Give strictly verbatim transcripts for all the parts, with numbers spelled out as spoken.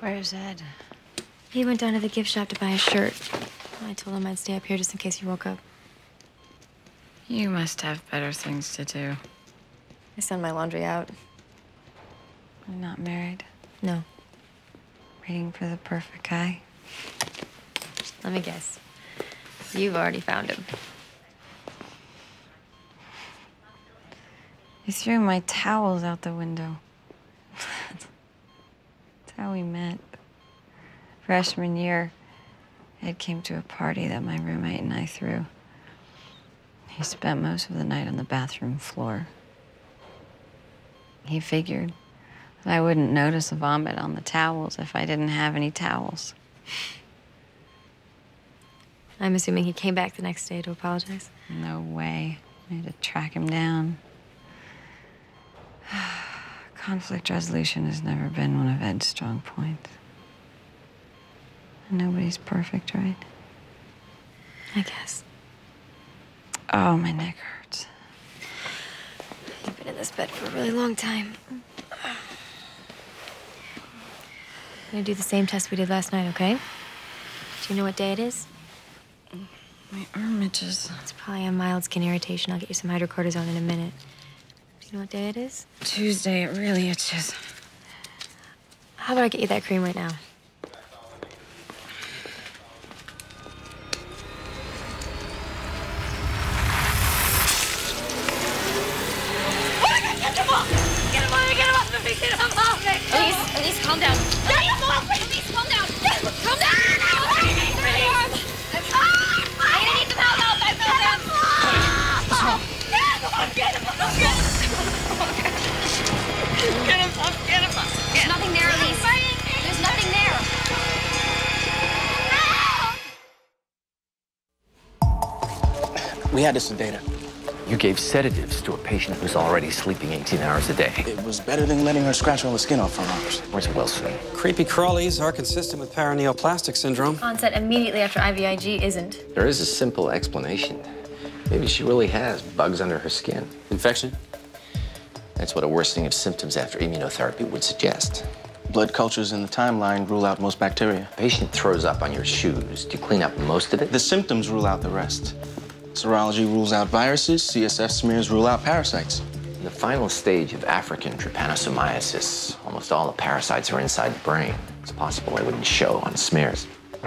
Where's Ed? He went down to the gift shop to buy a shirt. I told him I'd stay up here just in case he woke up. You must have better things to do. I send my laundry out. You're not married? No. Waiting for the perfect guy? Let me guess. You've already found him. You threw my towels out the window. That's how we met. Freshman year, Ed came to a party that my roommate and I threw. He spent most of the night on the bathroom floor. He figured that I wouldn't notice a vomit on the towels if I didn't have any towels. I'm assuming he came back the next day to apologize. No way. I had to track him down. Conflict resolution has never been one of Ed's strong points. Nobody's perfect, right? I guess. Oh, my neck hurts. You've been in this bed for a really long time. I'm gonna do the same test we did last night, okay? Do you know what day it is? My arm itches. It's probably a mild skin irritation. I'll get you some hydrocortisone in a minute. Do you know what day it is? Tuesday. It really itches. How about I get you that cream right now? We had a sedator. You gave sedatives to a patient who was already sleeping eighteen hours a day. It was better than letting her scratch all the skin off her arms. Where's Wilson? Creepy crawlies are consistent with paraneoplastic syndrome. Onset immediately after I V I G isn't. There is a simple explanation. Maybe she really has bugs under her skin. Infection? That's what a worsening of symptoms after immunotherapy would suggest. Blood cultures in the timeline rule out most bacteria. Patient throws up on your shoes. Do you clean up most of it? The symptoms rule out the rest. Serology rules out viruses, C S F smears rule out parasites. In the final stage of African trypanosomiasis, almost all the parasites are inside the brain. It's possible they wouldn't show on smears.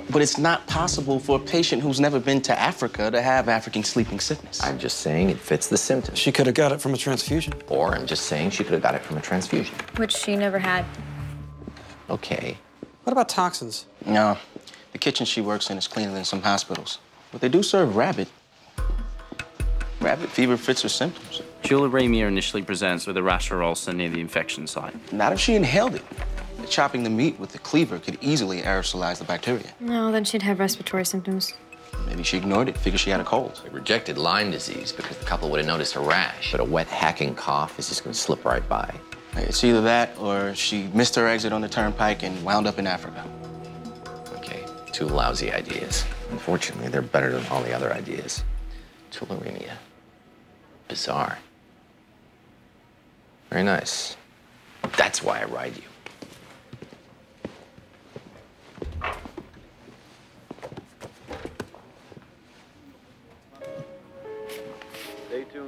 But it's not possible for a patient who's never been to Africa to have African sleeping sickness. I'm just saying it fits the symptoms. She could have got it from a transfusion. Or I'm just saying she could have got it from a transfusion. Which she never had. Okay. What about toxins? No. The kitchen she works in is cleaner than some hospitals. But they do serve rabbit. Rabbit fever fits her symptoms. Tularemia initially presents with a rash or ulcer near the infection site. Not if she inhaled it. Chopping the meat with the cleaver could easily aerosolize the bacteria. No, then she'd have respiratory symptoms. Maybe she ignored it, figured she had a cold. They rejected Lyme disease because the couple would have noticed a rash, but a wet, hacking cough is just going to slip right by. It's either that or she missed her exit on the turnpike and wound up in Africa. Okay, two lousy ideas. Unfortunately, they're better than all the other ideas. Tularemia. Bizarre. Very nice. That's why I ride you.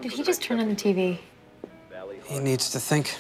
Did he just turn on the T V? He needs to think.